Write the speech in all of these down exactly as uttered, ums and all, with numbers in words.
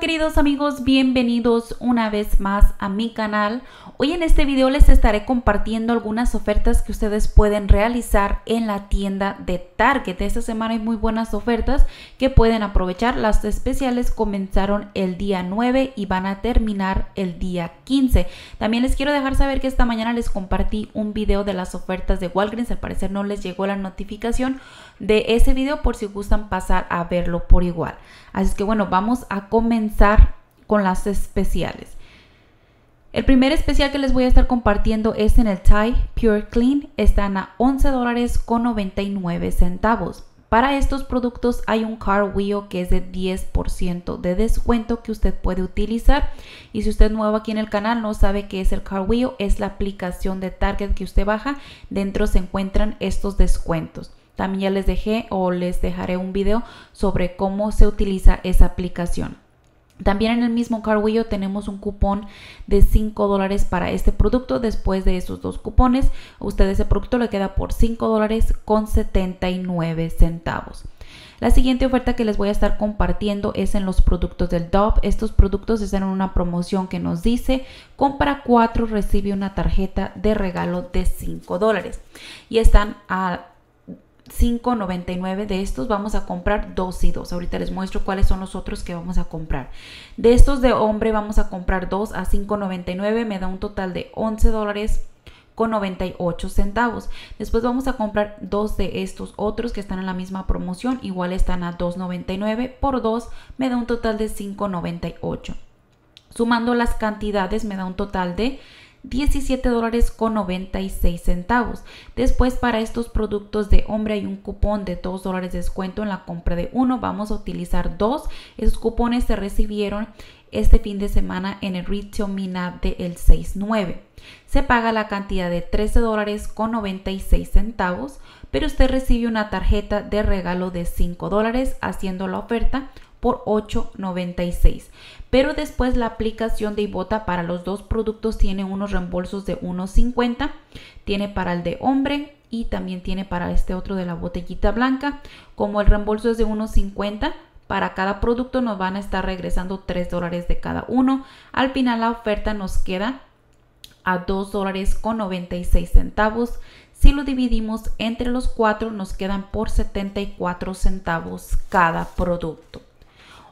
queridos amigos, bienvenidos una vez más a mi canal. Hoy en este video les estaré compartiendo algunas ofertas que ustedes pueden realizar en la tienda de Target. Esta semana hay muy buenas ofertas que pueden aprovechar. Las especiales comenzaron el día nueve y van a terminar el día quince. También les quiero dejar saber que esta mañana les compartí un video de las ofertas de Walgreens. Al parecer no les llegó la notificación de ese video, por si gustan pasar a verlo por igual. Así que bueno, vamos a comenzar con las especiales. El primer especial que les voy a estar compartiendo es en el Tide Pure Clean. Están a once dólares con noventa y nueve centavos. Para estos productos hay un Cartwheel que es de diez por ciento de descuento que usted puede utilizar. Y si usted es nuevo aquí en el canal, no sabe qué es el Cartwheel, es la aplicación de Target que usted baja. Dentro se encuentran estos descuentos. También ya les dejé o les dejaré un video sobre cómo se utiliza esa aplicación. También en el mismo Cartwheel tenemos un cupón de cinco dólares para este producto. Después de esos dos cupones, a usted ese producto le queda por cinco dólares con setenta y nueve centavos. La siguiente oferta que les voy a estar compartiendo es en los productos del Dove. Estos productos están en una promoción que nos dice: compra cuatro, recibe una tarjeta de regalo de cinco dólares. Y están a cinco noventa y nueve. De estos vamos a comprar dos y dos. Ahorita les muestro cuáles son los otros que vamos a comprar. De estos de hombre vamos a comprar dos a cinco noventa y nueve. Me da un total de once dólares con noventa y ocho centavos. Después vamos a comprar dos de estos otros que están en la misma promoción. Igual están a dos noventa y nueve. Por dos me da un total de cinco noventa y ocho. Sumando las cantidades me da un total de diecisiete dólares con noventa y seis centavos. Después para estos productos de hombre hay un cupón de dos dólares de descuento en la compra de uno. Vamos a utilizar dos. Esos cupones se recibieron este fin de semana en el Retail Mina de el seis nueve. Se paga la cantidad de trece dólares con noventa y seis centavos, pero usted recibe una tarjeta de regalo de cinco dólares haciendo la oferta por ocho noventa y seis. Pero después la aplicación de Ibotta para los dos productos tiene unos reembolsos de uno cincuenta. Tiene para el de hombre y también tiene para este otro de la botellita blanca. Como el reembolso es de uno cincuenta, para cada producto nos van a estar regresando tres dólares de cada uno. Al final la oferta nos queda a dos dólares con noventa y seis centavos. Si lo dividimos entre los cuatro nos quedan por setenta y cuatro centavos cada producto.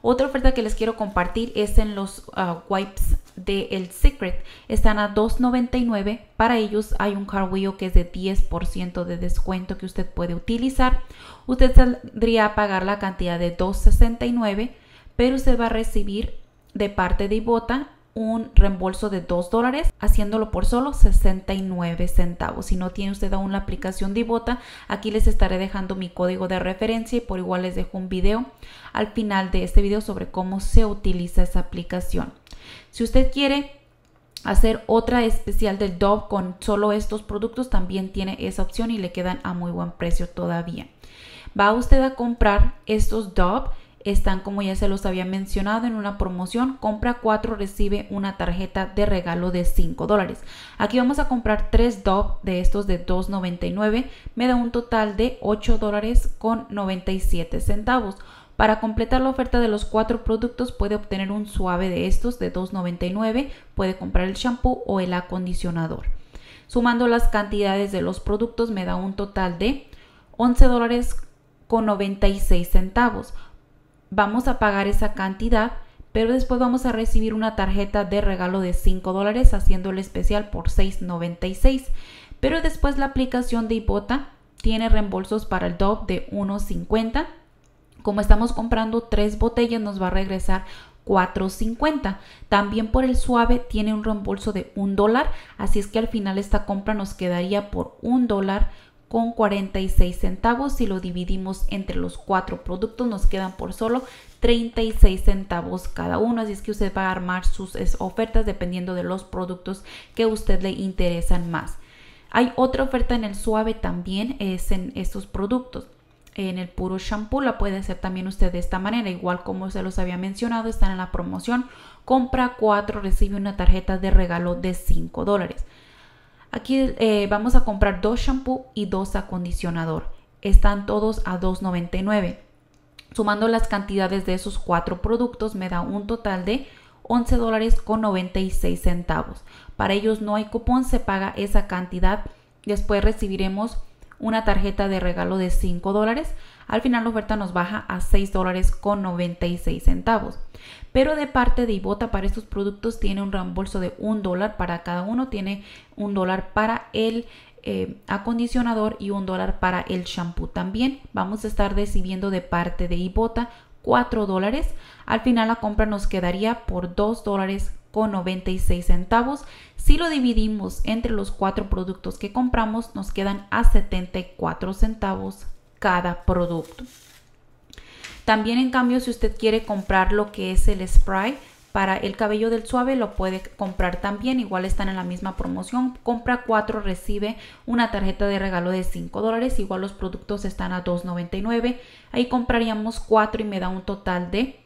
Otra oferta que les quiero compartir es en los uh, wipes de El Secret. Están a dos noventa y nueve. Para ellos hay un Cartwheel que es de diez por ciento de descuento que usted puede utilizar. Usted saldría a pagar la cantidad de dos sesenta y nueve, pero usted va a recibir de parte de Ibotta un reembolso de dos dólares haciéndolo por solo sesenta y nueve centavos. Si no tiene usted aún la aplicación de Ibotta, aquí les estaré dejando mi código de referencia y por igual les dejo un video al final de este video sobre cómo se utiliza esa aplicación. Si usted quiere hacer otra especial del Dove con solo estos productos, también tiene esa opción y le quedan a muy buen precio todavía. Va usted a comprar estos Dove. Están, como ya se los había mencionado, en una promoción: compra cuatro, recibe una tarjeta de regalo de cinco dólares. Aquí vamos a comprar tres Dove de estos de dos noventa y nueve. Me da un total de ocho dólares con noventa y siete centavos. Para completar la oferta de los cuatro productos puede obtener un Suave de estos de dos noventa y nueve. Puede comprar el shampoo o el acondicionador. Sumando las cantidades de los productos me da un total de once dólares con noventa y seis centavos. Vamos a pagar esa cantidad, pero después vamos a recibir una tarjeta de regalo de cinco dólares haciendo el especial por seis noventa y seis. Pero después la aplicación de Ibotta tiene reembolsos para el Dove de uno cincuenta. Como estamos comprando tres botellas nos va a regresar cuatro cincuenta. También por el Suave tiene un reembolso de un dólar, así es que al final esta compra nos quedaría por un dólar con cuarenta y seis centavos. Si lo dividimos entre los cuatro productos nos quedan por solo treinta y seis centavos cada uno. Así es que usted va a armar sus ofertas dependiendo de los productos que a usted le interesan más. Hay otra oferta en el Suave también, es en estos productos, en el puro shampoo. La puede hacer también usted de esta manera, igual como se los había mencionado, están en la promoción: compra cuatro, recibe una tarjeta de regalo de cinco dólares. Aquí eh, vamos a comprar dos shampoo y dos acondicionador. Están todos a dos noventa y nueve. Sumando las cantidades de esos cuatro productos me da un total de once dólares con noventa y seis centavos. Para ellos no hay cupón, se paga esa cantidad. Después recibiremos una tarjeta de regalo de cinco dólares. Al final la oferta nos baja a seis dólares con noventa y seis centavos. Pero de parte de Ibotta para estos productos tiene un reembolso de un dólar para cada uno. Tiene un dólar para el eh, acondicionador y un dólar para el shampoo también. Vamos a estar recibiendo de parte de Ibotta cuatro dólares. Al final la compra nos quedaría por dos dólares con noventa y seis centavos. Si lo dividimos entre los cuatro productos que compramos, nos quedan a setenta y cuatro centavos cada producto. También, en cambio, si usted quiere comprar lo que es el spray para el cabello del Suave, lo puede comprar también. Igual están en la misma promoción. Compra cuatro, recibe una tarjeta de regalo de cinco dólares. Igual los productos están a dos noventa y nueve. Ahí compraríamos cuatro y me da un total de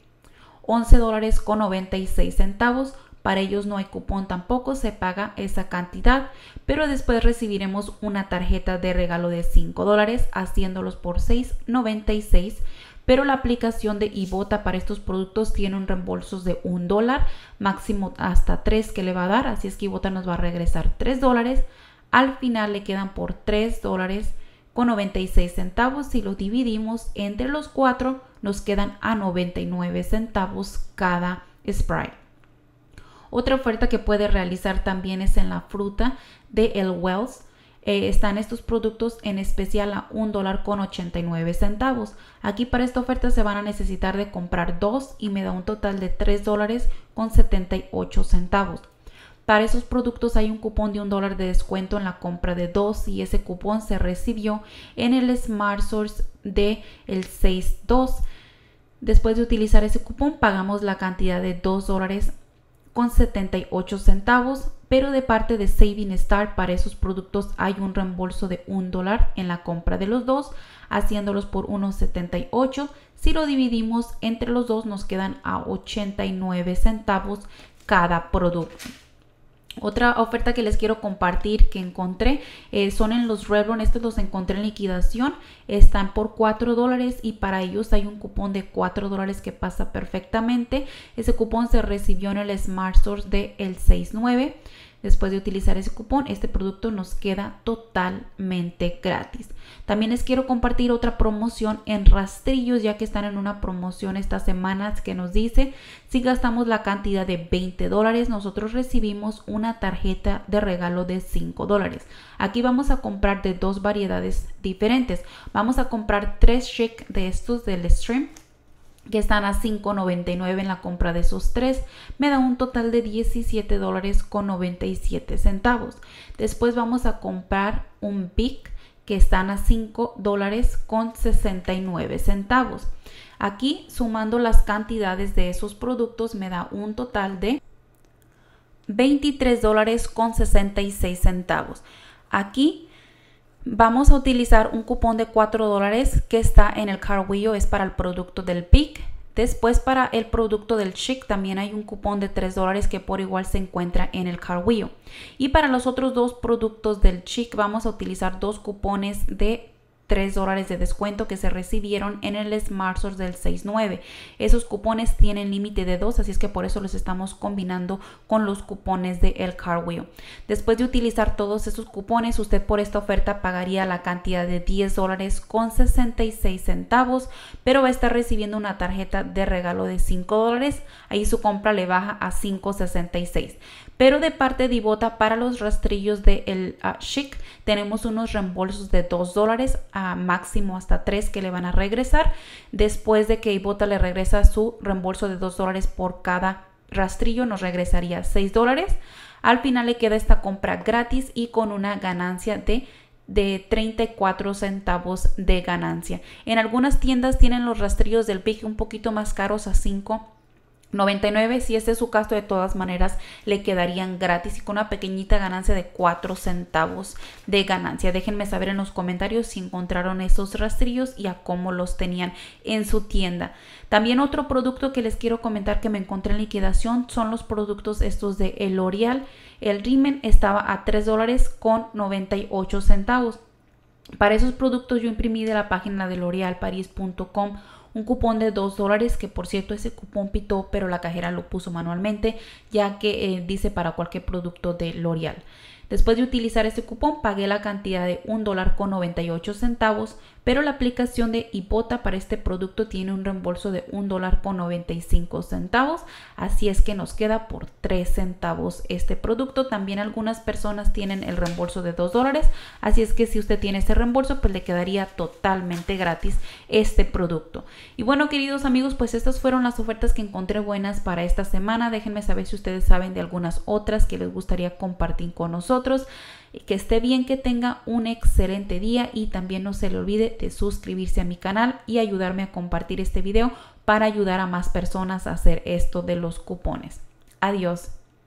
once dólares con noventa y seis centavos. Para ellos no hay cupón tampoco, se paga esa cantidad, pero después recibiremos una tarjeta de regalo de cinco dólares, haciéndolos por seis noventa y seis. Pero la aplicación de Ibotta para estos productos tiene un reembolso de un dólar, máximo hasta tres que le va a dar, así es que Ibotta nos va a regresar tres dólares. Al final le quedan por tres dólares con noventa y seis centavos. Si los dividimos entre los cuatro, nos quedan a noventa y nueve centavos cada spray. Otra oferta que puede realizar también es en la fruta de El Wells. Eh, están estos productos en especial a un dólar con ochenta y nueve centavos. Aquí para esta oferta se van a necesitar de comprar dos y me da un total de tres dólares con setenta y ocho centavos. Para esos productos hay un cupón de un dólar de descuento en la compra de dos y ese cupón se recibió en el SmartSource de el seis dos. Después de utilizar ese cupón pagamos la cantidad de dos dólares con setenta y ocho centavos, pero de parte de Saving Star para esos productos hay un reembolso de un dólar en la compra de los dos, haciéndolos por uno setenta y ocho. Si lo dividimos entre los dos nos quedan a ochenta y nueve centavos cada producto. Otra oferta que les quiero compartir que encontré eh, son en los Revlon. Estos los encontré en liquidación, están por cuatro dólares y para ellos hay un cupón de cuatro dólares que pasa perfectamente. Ese cupón se recibió en el SmartSource de el seis nueve. Después de utilizar ese cupón, este producto nos queda totalmente gratis. También les quiero compartir otra promoción en rastrillos, ya que están en una promoción estas semanas que nos dice, si gastamos la cantidad de veinte dólares, nosotros recibimos una tarjeta de regalo de cinco dólares. Aquí vamos a comprar de dos variedades diferentes. Vamos a comprar tres Schick de estos del Stream, que están a cinco noventa y nueve en la compra de esos tres. Me da un total de diecisiete dólares con noventa y siete centavos. Después vamos a comprar un B I C que están a cinco dólares con sesenta y nueve centavos. Aquí sumando las cantidades de esos productos me da un total de veintitrés dólares con sesenta y seis centavos. Aquí vamos a utilizar un cupón de cuatro dólares que está en el Cartwheel, es para el producto del B I C. Después para el producto del Schick también hay un cupón de tres dólares que por igual se encuentra en el Cartwheel. Y para los otros dos productos del Schick vamos a utilizar dos cupones de tres dólares de descuento que se recibieron en el SmartSource del seis nueve. Esos cupones tienen límite de dos, así es que por eso los estamos combinando con los cupones de el Cartwheel. Después de utilizar todos esos cupones, usted por esta oferta pagaría la cantidad de diez dólares con sesenta y seis centavos, pero va a estar recibiendo una tarjeta de regalo de cinco dólares. Ahí su compra le baja a cinco sesenta y seis. Pero de parte de Ibotta para los rastrillos de el uh, Schick tenemos unos reembolsos de dos dólares, a máximo hasta tres que le van a regresar. Después de que Ibotta le regresa su reembolso de dos dólares por cada rastrillo, nos regresaría seis dólares. Al final le queda esta compra gratis y con una ganancia de de treinta y cuatro centavos de ganancia. En algunas tiendas tienen los rastrillos del B I C un poquito más caros a cinco noventa y nueve. Si ese es su caso, de todas maneras le quedarían gratis y con una pequeñita ganancia de cuatro centavos de ganancia. Déjenme saber en los comentarios si encontraron esos rastrillos y a cómo los tenían en su tienda. También otro producto que les quiero comentar que me encontré en liquidación son los productos estos de el L'Oreal. El rimen estaba a tres dólares con noventa y ocho centavos. Para esos productos yo imprimí de la página de L'Oreal Paris punto com un cupón de dos dólares, que por cierto ese cupón pitó, pero la cajera lo puso manualmente, ya que eh, dice para cualquier producto de L'Oreal. Después de utilizar este cupón pagué la cantidad de un dólar con noventa y ocho centavos, pero la aplicación de Ibotta para este producto tiene un reembolso de un dólar con noventa y cinco centavos, así es que nos queda por tres centavos este producto. También algunas personas tienen el reembolso de dos dólares, así es que si usted tiene este reembolso pues le quedaría totalmente gratis este producto. Y bueno, queridos amigos, pues estas fueron las ofertas que encontré buenas para esta semana. Déjenme saber si ustedes saben de algunas otras que les gustaría compartir con nosotros. Que esté bien, que tenga un excelente día y también no se le olvide de suscribirse a mi canal y ayudarme a compartir este video para ayudar a más personas a hacer esto de los cupones. Adiós.